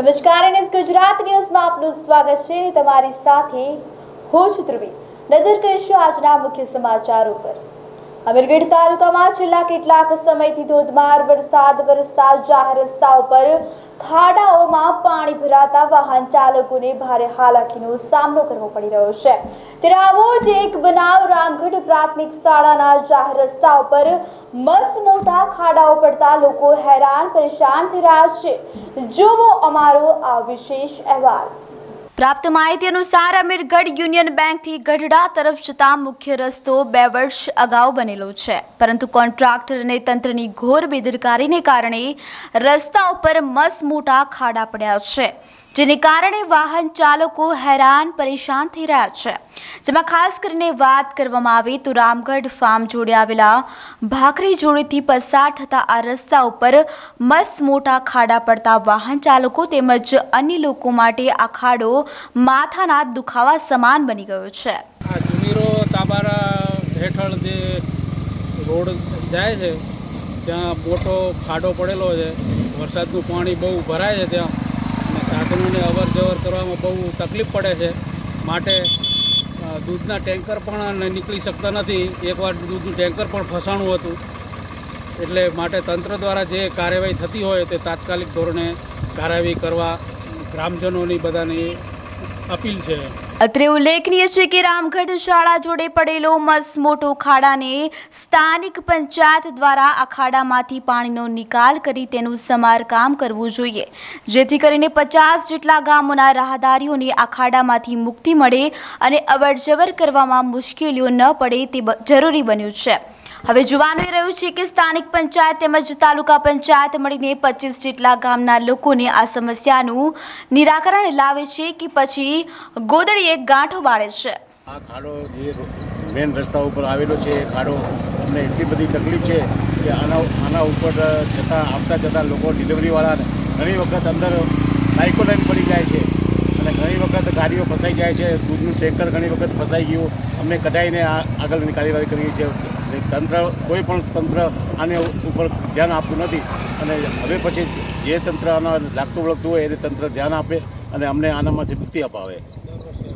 નમસ્કાર, NS ગુજરાત ન્યૂઝમાં આપનું સ્વાગત છે. તમારી સાથે હું છું ધ્રુવી. નજર કરીશું આજના મુખ્ય સમાચારો પર. અમીરગઢ તાલુકામાં છેલ્લા કેટલાક સમયથી ધોધમાર વરસાદ વરસતા જાહેર રસ્તાઓ પર ખાડાઓમાં પાણી ભરાતા વાહન ચાલકોને ભારે હાલાકીનો સામનો કરવો પડી રહ્યો છે. ત્યારે આવો જ એક બનાવ રામગઢ પ્રાથમિક શાળાના જાહેર રસ્તાઓ પર મસ્ત મોટા ખાડાઓ પડતા લોકો હેરાન પરેશાન થઈ રહ્યા છે. જોવો અમારો આ વિશેષ અહેવાલ. પ્રાપ્ત માહિતી અનુસાર અમીરગઢ યુનિયન બેંકથી ગઢડા તરફ જતા મુખ્ય રસ્તો 2 વર્ષ અગાઉ બનેલો છે, પરંતુ કોન્ટ્રાક્ટર અને તંત્રની ઘોર બેદરકારીને કારણે રસ્તા ઉપર મસ્ત મોટા ખાડા પડ્યા છે, જેને કારણે વાહન ચાલકો હેરાન પરેશાન થઈ રહ્યા છે. જેમાં ખાસ કરીને વાત કરવામાં આવે તો રામગઢ ફાર્મ જોડે આવેલા ભાખરી જોડેથી પસાર થતા આ રસ્તા ઉપર મસ્ત મોટા ખાડા પડતા વાહન ચાલકો તેમજ અન્ય લોકો માટે આ ખાડો માથાના દુખાવા સમાન બની ગયો છે. આ જુનીરો તાબારા હેઠળ જે રોડ જાય છે ત્યાં મોટો ખાડો પડેલો છે. વરસાદનું પાણી બહુ ભરાય છે ત્યાં, અને સાધનોને અવર જવર કરવામાં બહુ તકલીફ પડે છે. માટે દૂધના ટેન્કર પણ નીકળી શકતા નથી. એકવાર દૂધનું ટેન્કર પણ ફસાણું હતું, એટલે માટે તંત્ર દ્વારા જે કાર્યવાહી થતી હોય તે તાત્કાલિક ધોરણે કાર્યવાહી કરવા ગ્રામજનોની બધાની અપીલ છે. અત્રે ઉલ્લેખનીય છે કે રામગઢ શાળા જોડે પડેલો મસ્ત મોટો ખાડાને સ્થાનિક પંચાયત દ્વારા આ ખાડામાંથી પાણીનો નિકાલ કરી તેનું સમારકામ કરવું જોઈએ, જેથી કરીને 50 જેટલા ગામોના રાહદારીઓને આ ખાડામાંથી મુક્તિ મળે અને અવરજવર કરવામાં મુશ્કેલીઓ ન પડે તે જરૂરી બન્યું છે. હવે જોવાનું એ રહ્યું છે કે સ્થાનિક પંચાયત તેમજ તાલુકા પંચાયત મળીને 25 જેટલા ગામના લોકોને આ સમસ્યાનું નિરાકરણ લાવે છે કે પછી ગોદડીએ ગાંઠો બાળે છે. આ ખાડો જે મેન રસ્તા ઉપર આવેલો છે, એ ખાડો અમને એટલી બધી તકલીફ છે કે આના ઉપર આવતા જતાં લોકો ડિલિવરીવાળા ઘણી વખત અંદર સાયકો લાઈન પડી જાય છે, અને ઘણી વખત ગાડીઓ ફસાઈ જાય છે. દૂધનું ટેન્કર ઘણી વખત ફસાઈ ગયું. અમને કઢાઈને આગળની કાર્યવાહી કરવી છે. તંત્ર, કોઈ પણ તંત્ર આને ઉપર ધ્યાન આપતું નથી, અને હવે પછી જે તંત્ર આના લાગતું વળગતું હોય એને તંત્ર ધ્યાન આપે અને અમને આનામાંથી મુક્તિ અપાવે.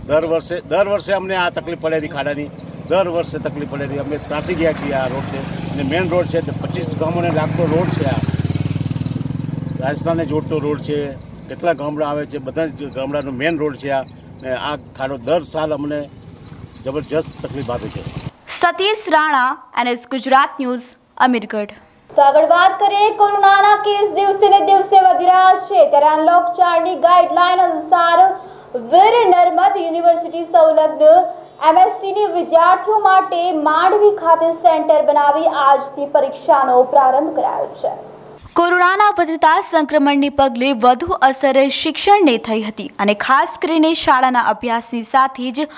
દર વર્ષે અમને આ તકલીફ પડેલી ખાડાની, દર વર્ષે તકલીફ પડેલી. અમે ત્રાસી ગયા છીએ. આ રોડ છે અને મેઇન રોડ છે, 25 ગામોને લાગતો રોડ છે. આ રાજસ્થાનને જોડતો રોડ છે. કેટલા ગામડા આવે છે, બધા જ ગામડાનો મેઇન રોડ છે. આ ખાડો દર સાલ અમને જબરજસ્ત તકલીફ આપે છે. Satish Rana, NS Gujarat news, Amirgarh. तो आगळ वात करीए कोरोनाना केस दिवसे ने दिवसे वधी रह्या छे, त्यारे अनलॉक 4 नी गाइडलाइन अनुसार वीर नर्मद यूनिवर्सिटी संलग्न MSc ने विद्यार्थियों माटे मांडवी खाते सेंटर बनावी आजथी परीक्षानो प्रारंभ करायो छे. कोरोनाना વધતા સંક્રમણને પગલે વધુ અસર શિક્ષણને થઈ હતી, અને ખાસ કરીને શાળાના અભ્યાસની સાથે જ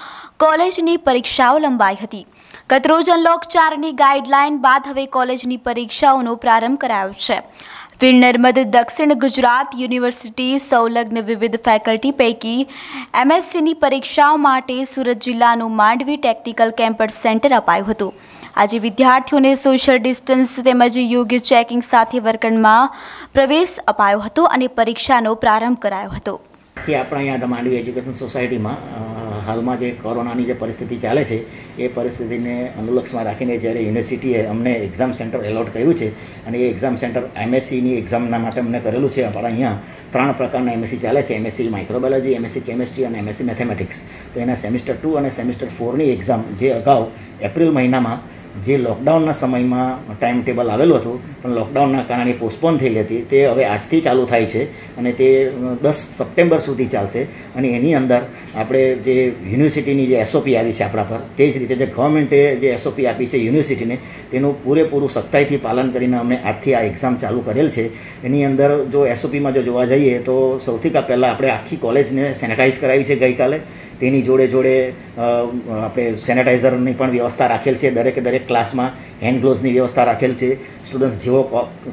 કોલેજની પરીક્ષાઓ લંબાઈ હતી. ગત રોજ અનલોક 4ની ગાઈડલાઈન બાદ હવે કોલેજની પરીક્ષાઓનો પ્રારંભ કરાયો છે. વીર નર્મદ દક્ષિણ ગુજરાત યુનિવર્સિટી સંલગ્ન વિવિધ ફેકલ્ટી પૈકી MScની પરીક્ષાઓ માટે સુરત જિલ્લાનું માંડવી ટેકનિકલ કેમ્પસ સેન્ટર અપાયું હતું. આજે વિદ્યાર્થીઓને સોશિયલ ડિસ્ટન્સ તેમજ યોગ્ય ચેકિંગ સાથે વર્ગખંડમાં પ્રવેશ અપાયો હતો અને પરીક્ષાનો પ્રારંભ કરાયો હતો. કે આપણે અહીંયા માંડવી એજ્યુકેશન સોસાયટીમાં હાલમાં જે કોરોનાની જે પરિસ્થિતિ ચાલે છે, એ પરિસ્થિતિને અનુલક્ષમાં રાખીને જ્યારે યુનિવર્સિટીએ અમને એક્ઝામ સેન્ટર એલોટ કર્યું છે, અને એ એક્ઝામ સેન્ટર MScની એક્ઝામના માટે અમને કરેલું છે. આપણા અહીંયા 3 પ્રકારના MSc ચાલે છે. MSc માઇક્રોબાયોલોજી, MSc કેમેસ્ટ્રી અને MSc મેથેમેટિક્સ. તો એના સેમિસ્ટર 2 અને સેમિસ્ટર 4ની એક્ઝામ જે અગાઉ એપ્રિલ મહિનામાં જે લોકડાઉનના સમયમાં ટાઈમ ટેબલ આવેલું હતું, પણ લોકડાઉનના કારણે પોસ્ટપોન થયેલી હતી, તે હવે આજથી ચાલુ થાય છે અને તે 10 સપ્ટેમ્બર સુધી ચાલશે. અને એની અંદર આપણે જે યુનિવર્સિટીની જે SOP આવી છે આપણા પર, તે જ રીતે જે ગવર્મેન્ટે જે SOP આપી છે યુનિવર્સિટીને, તેનું પૂરેપૂરું સખ્તાઈથી પાલન કરીને અમે આજથી આ એક્ઝામ ચાલુ કરેલ છે. એની અંદર જો SOPમાં જો જોવા જઈએ તો સૌથી પહેલાં આપણે આખી કોલેજને સેનેટાઇઝ કરાવી છે ગઈકાલે. તેની જોડે આપણે સેનેટાઇઝરની પણ વ્યવસ્થા રાખેલ છે. દરેક ક્લાસમાં હેન્ડ ગ્લોવ્સની વ્યવસ્થા રાખેલ છે. સ્ટુડન્ટ્સ જેવો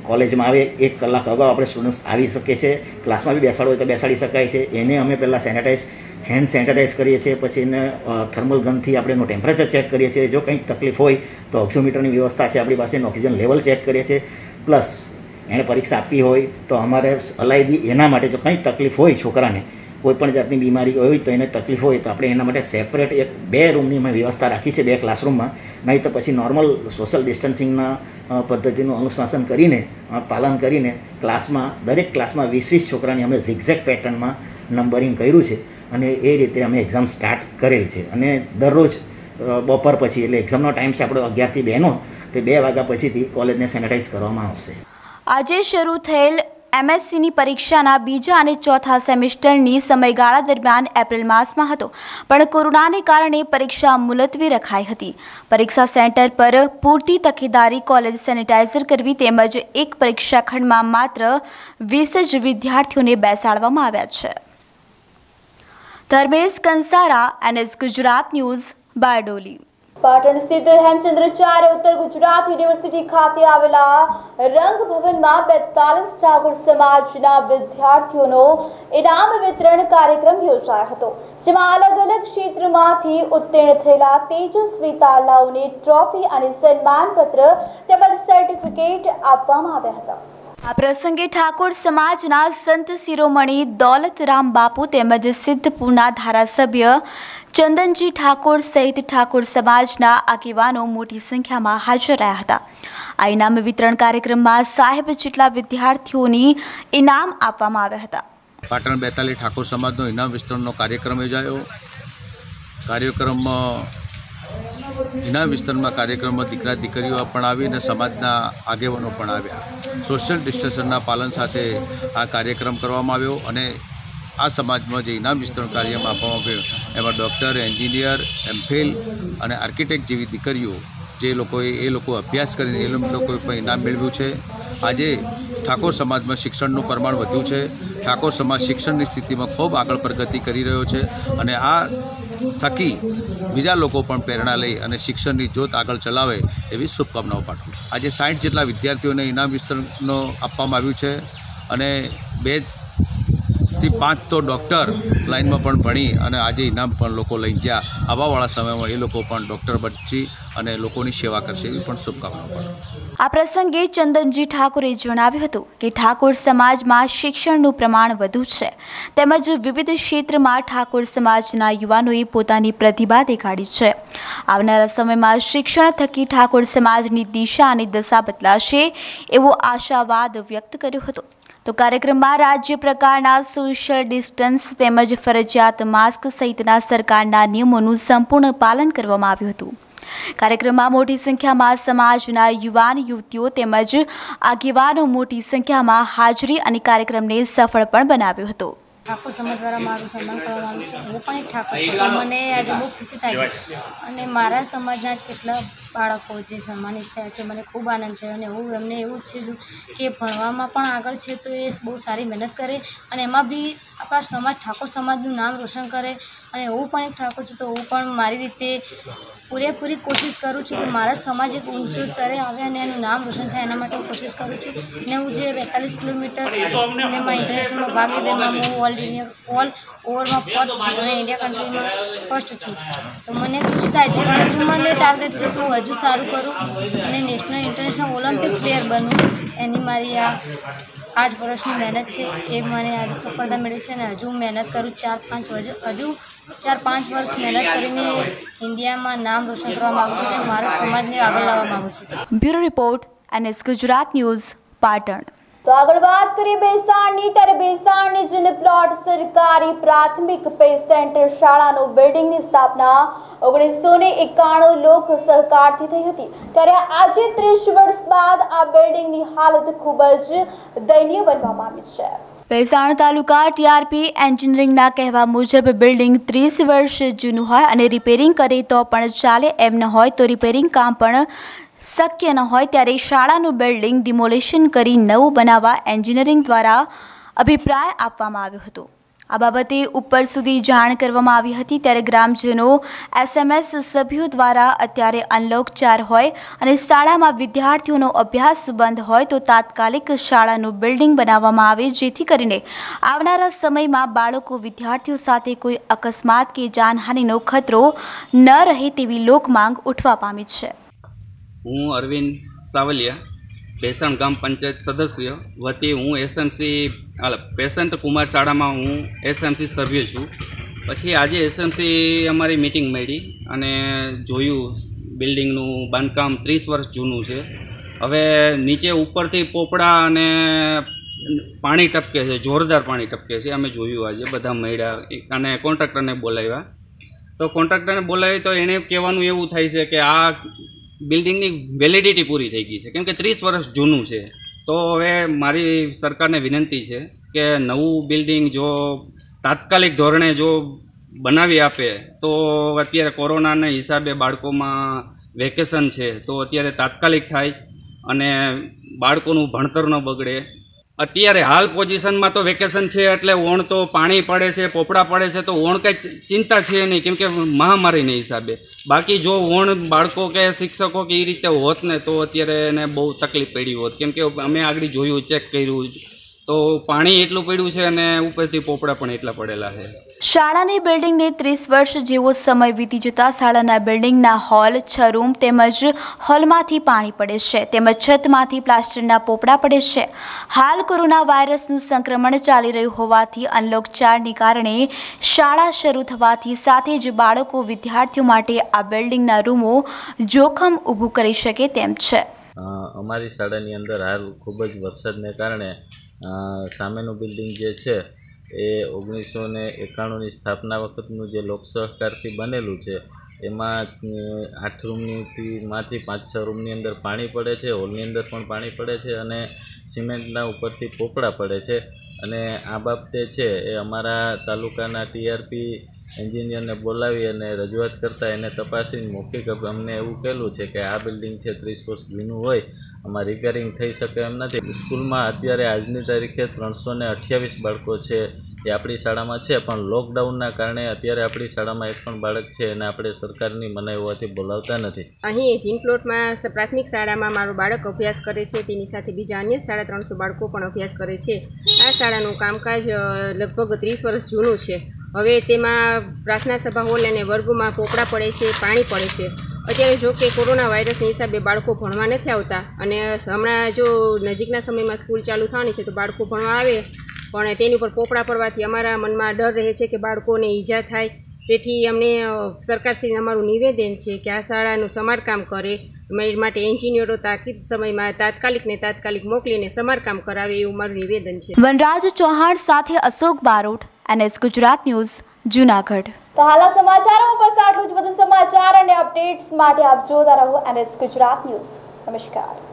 કોલેજમાં આવે 1 કલાક અગાઉ આપણે સ્ટુડન્ટ્સ આવી શકીએ છીએ. ક્લાસમાં બી બેસાડો હોય તો બેસાડી શકાય છે. એને અમે પહેલાં હેન્ડ સેનિટાઇઝ કરીએ છીએ. પછી એને થર્મલ ગનથી આપણે એનું ટેમ્પરેચર ચેક કરીએ છીએ. જો કંઈક તકલીફ હોય તો ઓક્સિમીટરની વ્યવસ્થા છે આપણી પાસે, એનું ઓક્સિજન લેવલ ચેક કરીએ છીએ. પ્લસ एने परीक्षा आपी होय तो अमारे सलाह दी एना माटे जो कई तकलीफ होय छोकराने कोईपण जातनी बीमारी होय तो एने तकलीफ होय तो आपणे एना माटे सेपरेट एक बे रूमनी में व्यवस्था राखी छे बे क्लासरूम में नहीं तो पछी नॉर्मल सोशल डिस्टन्सिंग पद्धतिनुं अनुशासन करीने पालन करीने क्लास में दरेक क्लास में 20-20 छोकराने अमे झिगझेग पेटर्न में नंबरिंग कर्युं छे अने ए रीते अमे एक्जाम स्टार्ट करेल छे अने दररोज बपोर पछी एटले एक्जामनो टाइम छे आपणो 11 થી 2 નો तो 2 વાગ્યા પછીથી કોલેજને સેનિટાઇઝ કરવામાં આવશે। આજે શરૂ થયેલ એમએસસીની પરીક્ષાના બીજા અને ચોથા સેમેસ્ટરની સમયગાળા દરમિયાન એપ્રિલ માસમાં હતો પણ કોરોનાને કારણે પરીક્ષા મુલતવી રખાઈ હતી। પરીક્ષા સેન્ટર પર પૂરતી તકેદારી કોલેજ સેનિટાઇઝર કરવી તેમજ એક પરીક્ષા ખંડમાં માત્ર 20 જ વિદ્યાર્થીઓને બેસાડવામાં આવ્યા છે। Dharmesh Kansara NS Gujarat news Bardoli. पाटण स्थित हेमचंद्राचार्य उत्तर गुजरात यूनिवर्सिटी खाते आवेला रंग भवन में 42 ठाकुर समाजना विद्यार्थीओनो इनाम वितरण कार्यक्रम योजायो हतो जेमां अलग अलग क्षेत्रमांथी उत्तीर्ण थयेला तेजस्वी तारलाओने ट्रॉफी अने सन्मानपत्र तथा सर्टिफिकेट आपवामां आव्या हता। आ प्रसंगे ठाकुर समाजना संत शिरोमणि दौलतराम बापू तेमज सिद्धपुरना धारासभ्य चंदनजी ठाकुर सहित ठाकुर समाजना आगेवानो मोटी संख्या में हाजर रहा था। आ इनाम वितरण कार्यक्रम में 60 जेटला विद्यार्थीओने इनाम आपवामां आव्या हता। पाटण 42 ठाकुर समाजनो इनाम वितरण कार्यक्रम योजायो। कार्यक्रम इनाम वितरण में कार्यक्रम में दीकरा दीकरीओ पण आवीने समाजना आगेवानो पण आव्या। सोशल डिस्टन्सना पालन साथे आ कार्यक्रम करवामां आव्यो अने आ समाज में जो इनाम वितरण कार्य में आप डॉक्टर एंजीनियर एमफिल और आर्किटेक्ट जीव दीकरीओ जे लोग अभ्यास कर इनाम मेळव्युं छे। आज ठाकोर समाज में शिक्षण प्रमाण वध्यु छे। ठाकोर समाज शिक्षण की स्थिति में खूब आगळ प्रगति करी रह्यो छे अने आ थकी बीजा लोग प्रेरणा लई अने शिक्षण की ज्योत आगळ चलावे एवी शुभकामनाओं पाठवुं। आज 60 जेटला विद्यार्थीओने इनाम वितरण आपवामां आव्युं छे अने 2 થી 5 तो डॉक्टर लाइन में भणी और आज इनाम लई गया। आवावाळा समय में ये लोग डॉक्टर बची और लोगों की सेवा करशे एवी पण शुभकामनाओं। आ प्रसंगे चंदनजी ठाकुरे जणाव्युं हतुं के ठाकुर समाज में शिक्षणनुं प्रमाण वधु छे तेमज विविध क्षेत्र में ठाकुर समाजना युवानोए पोतानी प्रतिभा देखाड़ी छे। आवनारा समय में शिक्षण थकी ठाकुर समाजनी दिशा अने दशा बदलाशे एवो आशावाद व्यक्त कर्यो हतो। तो कार्यक्रम में राज्य प्रकारना सोशल डिस्टन्स तेमज फरजियात मास्क सहितना सरकारना नियमोनुं संपूर्ण पालन करवामां आव्युं हतुं। कार्यक्रम में मोटी संख्या में समाजना युवान युवतीओ तेमज आगेवानो मोटी संख्या में हाजरी अने कार्यक्रम ने सफल पण बनाव्यो हतो। ठाकुर समाज द्वारा मारू सम्मान करवामां आव्युं छे। हूँ पण एक ठाकुर छुं तो मने आज बहुत खुशी थाय छे अने मारा समाजना ज केटला बाळको जे सम्मानित थया छे मने खूब आनंद थयो अने हूँ एमने एवुं ज छे के भणवामां पण आगळ छे तो ए बहुत सारी मेहनत करे अने एमां बी आपणा समाज ठाकुर समाजनुं नाम रोशन करे अने हूँ पण एक ठाकुर छुं तो हूँ पण मारी रीते पूरेपूरी कोशिश करूँ छूँ कि मारा समाज एक ऊँचू स्तरे आवे अने एनुं नाम रोशन थाय एना माटे कोशिश करूँ छूं। अने हूँ जे 42 કિલોમીટર મેમાં ઇન્ટરનેશનલમાં ભાગ લીધેમાં હું ઓલ ઓવરમાં ફર્સ્ટ મને ઇન્ડિયા કન્ટ્રીમાં ફર્સ્ટ છું તો મને ખુશ થાય છે પણ હજુ મને ટાર્ગેટ છે કે હું હજુ સારું કરું અને નેશનલ ઇન્ટરનેશનલ ઓલિમ્પિક પ્લેયર બનું એની મારી આ 8 વર્ષની મહેનત છે એ મને આજે સફળતા મળી છે અને હજુ હું મહેનત કરું 4-5 વર્ષ મહેનત કરીને ઇન્ડિયામાં નામ રોશન કરવા માગું છું અને મારા સમાજને આગળ લાવવા માગું છું। Bureau report NS Gujarat news Patan. तो आगळ वात करीए बेसाणनी त्यारे बेसाणनी जिने प्लॉट सरकारी प्राथमिक पे सेंटर शाळानो बिल्डिंगनी स्थापना 1991 लोक सहकारथी थई हती त्यारे आजे 30 वर्ष बाद आ बिल्डिंगनी हालत खूब ज दयनीय बनवामां आवी छे। बेसाण तालुका TRP एंजीनियरिंग कहवा मुजब बिल्डिंग 30 वर्ष जूनू होय अने रिपेरिंग करे तो पण चाले एम न होय तो रिपेरिंग काम पण शक्य न होय त्यारे शाळानु बिल्डिंग डिमोलेशन करी नवुं बनावा एंजीनियरिंग द्वारा अभिप्राय आपवामां आव्यो हतो। आ बाबते उपर सुधी जाण करवामां आवी हती त्यारे ग्रामजनो SMS सभ्यो द्वारा अत्यारे अनलॉक 4 होय अने शाळामां विद्यार्थीओनो अभ्यास बंध होय तो तात्कालिक शाळानुं बिल्डिंग बनाववामां आवे जेथी करीने आवनारा समयमां बाळको विद्यार्थीओ साथे कोई अकस्मात के जानहानिनो खतरो न रहे तेवी लोक मांग उठवा पामी छे। हूँ अरविंद सावलिया बेसण ग्राम पंचायत सदस्य वती हूँ एसएमसी पेशंत कुमार शाला में हूँ एसएमसी सभ्य छूँ। पछी आजे एसएमसी अमारी मीटिंग मळी अने जोयू बिल्डिंगनु बांधकाम 30 वर्ष जूनू छे। हवे नीचे उपरथी पोपड़ा अने पाणी टपके छे, जोरदार पाणी टपके छे। अमे जोयुं आजे बधा मळ्या अने कॉन्ट्राक्टरने बोलाव्या। तो कॉन्ट्राक्टरने बोलाव्यो तो एणे कहेवानुं एवुं थाय छे के आ बिल्डिंगनी वेलिडिटी पूरी थई गई छे, केम के 30 वर्ष जूनू छे। तो हवे मारी सरकारने विनंती छे के नवुं बिल्डिंग जो तात्कालिक धोरणे जो बनावी आपे तो अत्यारे कोरोनाने हिसाबे बाळकोमां वेकेशन छे तो अत्यारे तात्कालिक थाय अने बाळकोनुं भणतर न बगड़े। अत्यारे हाल पोजिशन में तो वेकेशन है एटले ओण तो पाणी पड़े से, पोपड़ा पड़े से, तो ओण कई चिंता है नहीं केम के महामारी ने हिसाबे। बाकी जो ओण बाळको के शिक्षकों के रीते होत ने तो अत्यारे एने बहुत तकलीफ पड़ी होत, केम के अमे आगळ जोयुं चेक कर्युं तो पाणी एटलुं पड्युं छे अने उपरथी पोपड़ा पण एटला पड़ेला छे। शाळानी बिल्डिंगने 30 वर्ष जेवो समय वीती जता शाळाना बिल्डिंगना हॉल 6 रूम तेमज हॉलमांथी पाणी पड़े छे तेमज छतमांथी प्लास्टरना पोपड़ा पड़े छे। हाल कोरोना वायरसनुं संक्रमण चाली रह्युं होवाथी अनलॉक 4 ने कारणे शाळा शरू थवाथी साथे ज बाळको विद्यार्थीओ माटे आ बिल्डिंगना रूमो जोखम ऊभुं करी शके तेम छे। अमारी शाळानी अंदर हाल खूब ज वरसादने कारणे सामेनु बिल्डिंग जे छे ए 1991 नी स्थापना वखतनु जे लोक सहकारथी बनेलू छे एमां 8 रूमनी मांथी 5-6 रूमनी अंदर पाणी पड़े छे, हॉलनी अंदर पण पाणी पड़े छे अने सीमेंटना उपरथी पोपड़ा पड़े छे। अने आ बाबते छे ए अमारा तालुकाना टीआरपी एंजीनियर ने बोलावी अने रजूआत करता एने तपासीने मौखिक अमने एवुं कहेलुं छे के आ बिल्डिंग छे 30 वर्ष जूनू होय अमा रिपेरिंग थई शके एम नथी। स्कूल में अत्यारे आजनी तारीखे 328 बाळको छे ये आपणी शाळामां छे पण लॉकडाउनना कारणे अत्यारे आपणी शाळामां एक पण बाळक छे अने आपणे सरकारनी मनाई होवाथी बोलावता नथी। अहीं एजिंग प्लॉटमां प्राथमिक शाळामां मारुं बाळक अभ्यास करे छे, तेनी साथे बीजा अन्य 350 बाळको पण अभ्यास करे छे। आ शाळानुं कामकाज लगभग 30 वर्ष जूनुं छे। हवे तेमां प्रार्थना सभा होल अने वर्गमां पोपड़ा पड़े छे, पाणी पड़े छे। अत्यारे जो कि कोरोना वायरस हिसाबे बाळको भणवा नथी आवता अने हमणां जो नजीकना समयमां स्कूल चालू थवानी छे तो बाळको भणवा आवे पण तेनी पर पोपड़ा पड़वाथी अमारा मનમાં डर रहे छे के बाळकोને ઈજા થાય। તેથી અમને સરકારશ્રીને અમારું નિવેદન છે કે આ શાળાનું સમારકામ કરે માટે એન્જિનિયરો તાકીદ સમયમાં તાત્કાલિક મોકલીને સમારકામ કરાવે એવું મારું નિવેદન છે। વનરાજ ચૌહાણ સાથે અશોક બારોટ, NS ગુજરાત ન્યૂઝ, જૂનાગઢ। તો હાલના સમાચારોમાં બસ આટલું જ, વધુ સમાચાર અને અપડેટ્સ માટે આપ જોતા રહો NS ગુજરાત ન્યૂઝ। નમસ્કાર।